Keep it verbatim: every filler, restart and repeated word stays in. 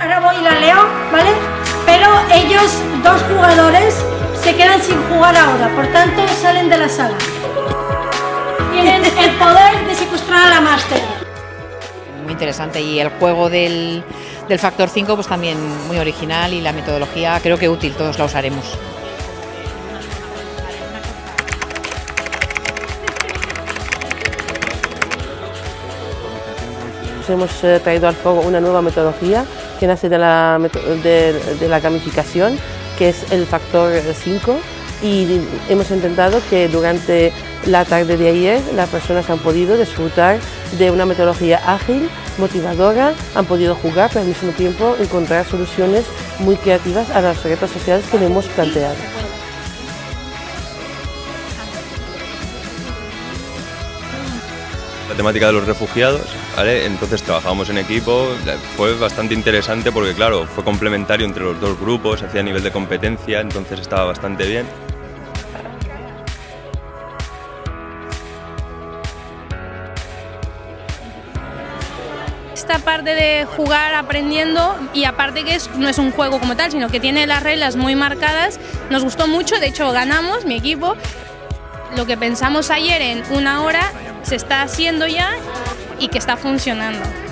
Ahora voy y la leo, ¿vale? Pero ellos, dos jugadores, se quedan sin jugar ahora, por tanto salen de la sala. Tienen el poder de secuestrar a la máster. Muy interesante, y el juego del, del Factor cinco pues también muy original, y la metodología creo que útil, todos la usaremos. Hemos eh, traído al juego una nueva metodología que nace de la, de, de la gamificación, que es el Factor cinco, y hemos intentado que durante la tarde de ayer las personas han podido disfrutar de una metodología ágil, motivadora, han podido jugar, pero al mismo tiempo encontrar soluciones muy creativas a las retos sociales que le hemos planteado. La temática de los refugiados, ¿vale? Entonces trabajábamos en equipo, fue bastante interesante porque claro, fue complementario entre los dos grupos, hacía nivel de competencia, entonces estaba bastante bien. Esta parte de jugar aprendiendo, y aparte que es, no es un juego como tal, sino que tiene las reglas muy marcadas, nos gustó mucho, de hecho ganamos, mi equipo. Lo que pensamos ayer en una hora se está haciendo ya y que está funcionando.